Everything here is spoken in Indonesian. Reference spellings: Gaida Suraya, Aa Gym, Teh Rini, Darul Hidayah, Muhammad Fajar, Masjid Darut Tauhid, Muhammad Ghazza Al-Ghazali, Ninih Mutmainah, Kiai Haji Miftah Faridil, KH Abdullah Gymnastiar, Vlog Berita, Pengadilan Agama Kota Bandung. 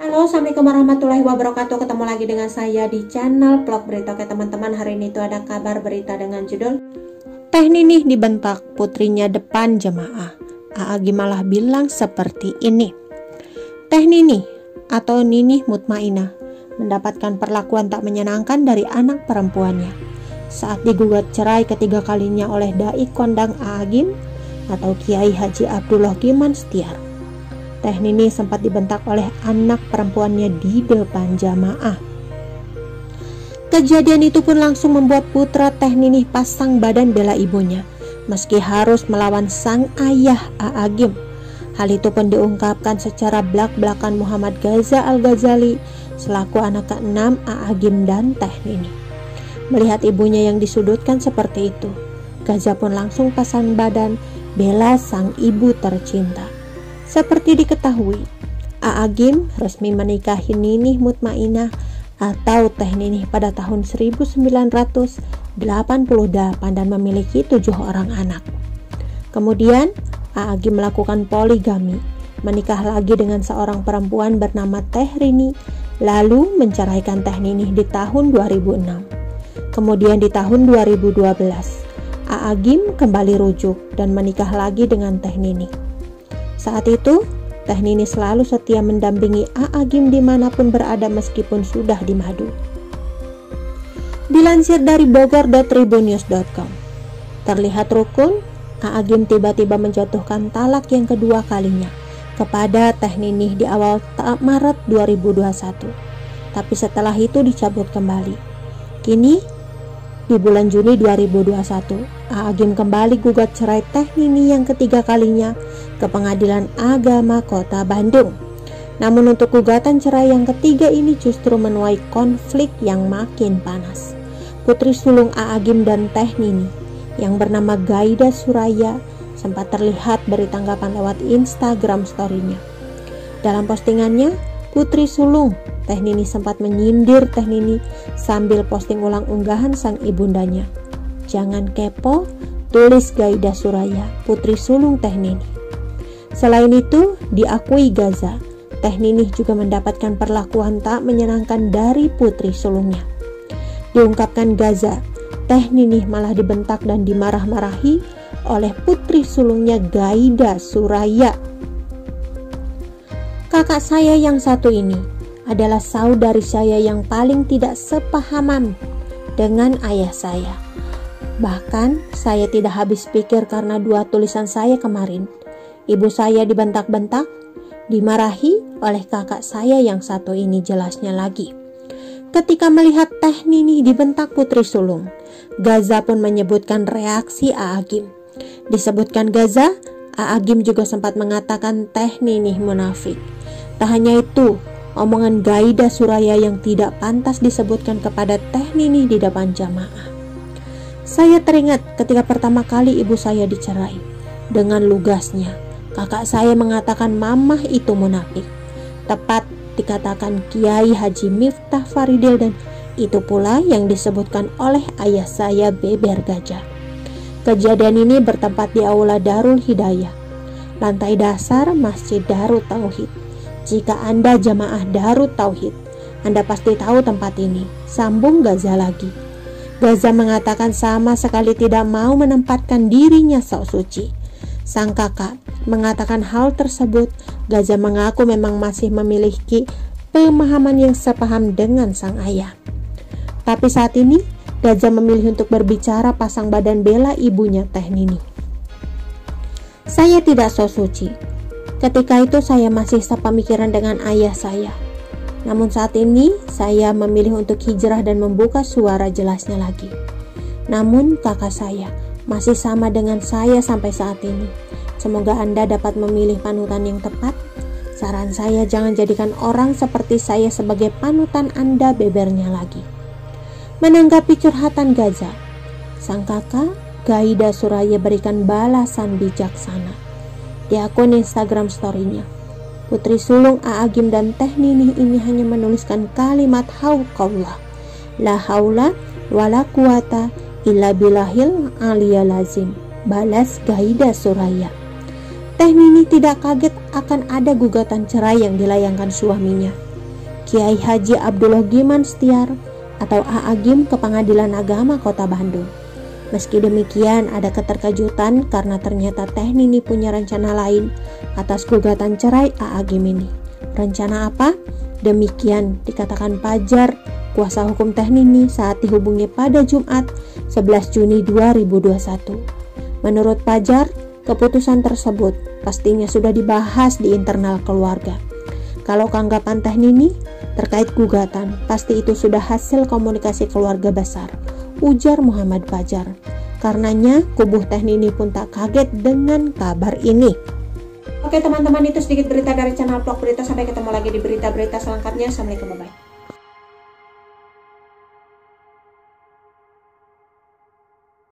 Assalamualaikum warahmatullahi wabarakatuh. Ketemu lagi dengan saya di channel Vlog Berita. Oke teman-teman, hari ini tuh ada kabar berita dengan judul Teh Ninih dibentak putrinya depan jemaah. Aa Gym malah bilang seperti ini. Teh Ninih atau Ninih Mutmainah mendapatkan perlakuan tak menyenangkan dari anak perempuannya saat digugat cerai ketiga kalinya oleh dai kondang Aa Gym atau Kiai Haji Abdullah Gymnastiar. Teh Ninih sempat dibentak oleh anak perempuannya di depan jamaah. Kejadian itu pun langsung membuat putra Teh Ninih pasang badan bela ibunya, meski harus melawan sang ayah Aa Gym. Hal itu pun diungkapkan secara belak-belakan Muhammad Ghazza Al-Ghazali selaku anak keenam Aa Gym dan Teh Ninih. Melihat ibunya yang disudutkan seperti itu, Ghazza pun langsung pasang badan bela sang ibu tercinta. Seperti diketahui, Aa Gym resmi menikahi Ninih Mutmainah atau Teh Ninih pada tahun 1988 dan memiliki 7 orang anak. Kemudian, Aa Gym melakukan poligami, menikah lagi dengan seorang perempuan bernama Teh Rini, lalu menceraikan Teh Ninih di tahun 2006. Kemudian di tahun 2012, Aa Gym kembali rujuk dan menikah lagi dengan Teh Ninih. Saat itu, Teh Ninih selalu setia mendampingi Aa Gym dimanapun berada meskipun sudah dimadu. Dilansir dari bogor.tribunews.com, terlihat rukun, Aa Gym tiba-tiba menjatuhkan talak yang kedua kalinya kepada Teh Ninih di awal Maret 2021. Tapi setelah itu dicabut kembali. Kini, di bulan Juni 2021, Aa Gym kembali gugat cerai Teh Ninih yang ketiga kalinya ke Pengadilan Agama Kota Bandung. Namun untuk gugatan cerai yang ketiga ini justru menuai konflik yang makin panas. Putri sulung Aa Gym dan Teh Ninih yang bernama Gaida Suraya sempat terlihat beri tanggapan lewat Instagram story-nya. Dalam postingannya, putri sulung Teh Ninih sempat menyindir Teh Ninih sambil posting ulang unggahan sang ibundanya. Jangan kepo, tulis Gaida Suraya, putri sulung Teh Ninih. Selain itu, diakui Ghazza, Teh Ninih juga mendapatkan perlakuan tak menyenangkan dari putri sulungnya. Diungkapkan Ghazza, Teh Ninih malah dibentak dan dimarah-marahi oleh putri sulungnya Gaida Suraya. Kakak saya yang satu ini adalah saudari saya yang paling tidak sepahaman dengan ayah saya. Bahkan saya tidak habis pikir karena 2 tulisan saya kemarin. Ibu saya dibentak-bentak, dimarahi oleh kakak saya yang satu ini, jelasnya lagi. Ketika melihat Teh Ninih dibentak putri sulung, Ghazza pun menyebutkan reaksi Aa Gym. Disebutkan Ghazza, Aa Gym juga sempat mengatakan Teh Ninih munafik. Tak hanya itu, omongan Gaida Suraya yang tidak pantas disebutkan kepada Teh Ninih di depan jamaah. Saya teringat ketika pertama kali ibu saya dicerai. Dengan lugasnya, kakak saya mengatakan mamah itu munafik. Tepat dikatakan Kiai Haji Miftah Faridil dan itu pula yang disebutkan oleh ayah saya beber gajah. Kejadian ini bertempat di aula Darul Hidayah, lantai dasar Masjid Darut Tauhid. Jika Anda jamaah Darut Tauhid, Anda pasti tahu tempat ini, sambung Ghazza lagi. Ghazza mengatakan sama sekali tidak mau menempatkan dirinya sok suci. Sang kakak mengatakan hal tersebut. Ghazza mengaku memang masih memiliki pemahaman yang sepaham dengan sang ayah. Tapi saat ini Ghazza memilih untuk berbicara pasang badan bela ibunya Teh Ninih. Saya tidak sok suci. Ketika itu saya masih sepemikiran dengan ayah saya. Namun saat ini saya memilih untuk hijrah dan membuka suara, jelasnya lagi. Namun kakak saya masih sama dengan saya sampai saat ini. Semoga Anda dapat memilih panutan yang tepat. Saran saya, jangan jadikan orang seperti saya sebagai panutan Anda, bebernya lagi. Menanggapi curhatan Ghazza, sang kakak Gaida Suraya berikan balasan bijaksana di akun Instagram story-nya. Putri sulung Aa Gym dan Teh Ninih ini hanya menuliskan kalimat hauqallah, la haula wala quwata illa billahil aliyal azim. balas Gaida Suraya. Teh Rini tidak kaget akan ada gugatan cerai yang dilayangkan suaminya, Kiai Haji Abdullah Gymnastiar atau Aa Gym, ke Pengadilan Agama Kota Bandung. Meski demikian, ada keterkejutan karena ternyata Teh Rini punya rencana lain atas gugatan cerai Aa Gym ini. Rencana apa? Demikian dikatakan Fajar, kuasa hukum Teh Rini, saat dihubungi pada Jumat 11 Juni 2021. Menurut Fajar, keputusan tersebut pastinya sudah dibahas di internal keluarga. Kalau tanggapan Teh Rini terkait gugatan, pasti itu sudah hasil komunikasi keluarga besar, ujar Muhammad Fajar. Karenanya kubu Teh Rini pun tak kaget dengan kabar ini. Oke teman-teman, itu sedikit berita dari channel Vlog Berita. Sampai ketemu lagi di berita-berita selengkapnya. Assalamualaikum, bye-bye.